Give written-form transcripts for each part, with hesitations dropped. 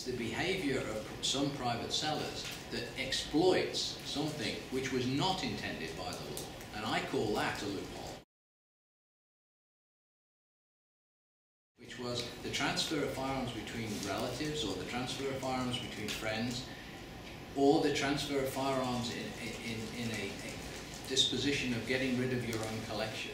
It's the behavior of some private sellers that exploits something which was not intended by the law, and I call that a loophole. Which was the transfer of firearms between relatives, or the transfer of firearms between friends, or the transfer of firearms in a disposition of getting rid of your own collection.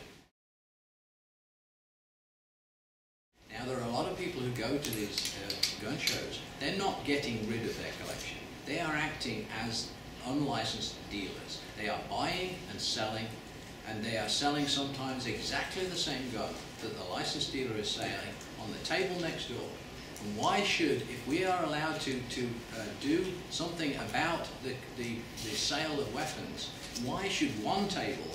Now, there are a lot of people who go to these gun shows. They're not getting rid of their collection. They are acting as unlicensed dealers. They are buying and they are selling sometimes exactly the same gun that the licensed dealer is selling on the table next door. And why should, if we are allowed to do something about the sale of weapons, why should one table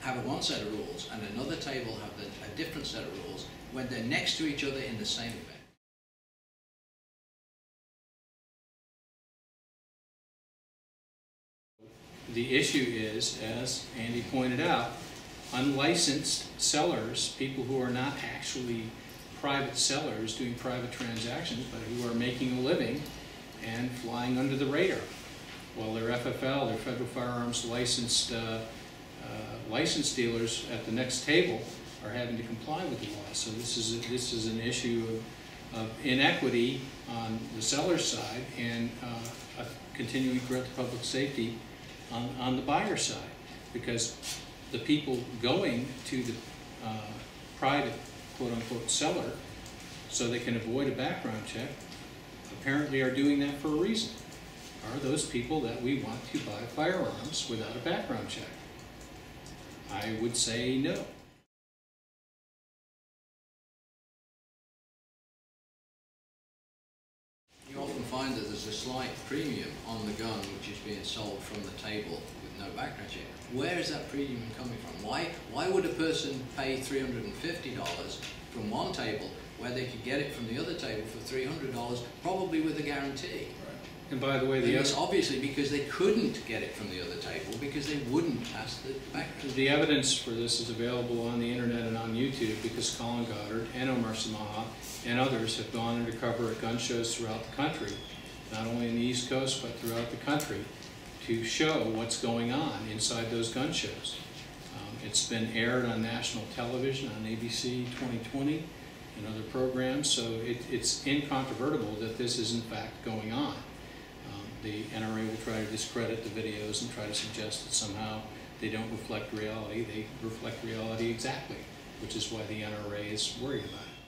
have one set of rules and another table have a different set of rules when they're next to each other in the same event? The issue is, as Andy pointed out, unlicensed sellers, people who are not actually private sellers doing private transactions, but who are making a living and flying under the radar. Well, they're FFL, they're Federal Firearms Licensed dealers at the next table are having to comply with the law. So this is an issue of inequity on the seller's side and a continuing threat to public safety on the buyer's side, because the people going to the private quote-unquote seller so they can avoid a background check apparently are doing that for a reason. Are those people that we want to buy firearms without a background check? I would say no. You often find that there's a slight premium on the gun which is being sold from the table with no background check. Where is that premium coming from? Why would a person pay $350 from one table where they could get it from the other table for $300, probably with a guarantee? And by the way, it's obviously because they couldn't get it from the other table because they wouldn't pass the background. The evidence for this is available on the internet and on YouTube because Colin Goddard and Omar Samaha and others have gone undercover at gun shows throughout the country, not only in the East Coast but throughout the country, to show what's going on inside those gun shows. It's been aired on national television, on ABC 2020 and other programs, so it's incontrovertible that this is in fact going on. The NRA will try to discredit the videos and try to suggest that somehow they don't reflect reality. They reflect reality exactly, which is why the NRA is worried about it.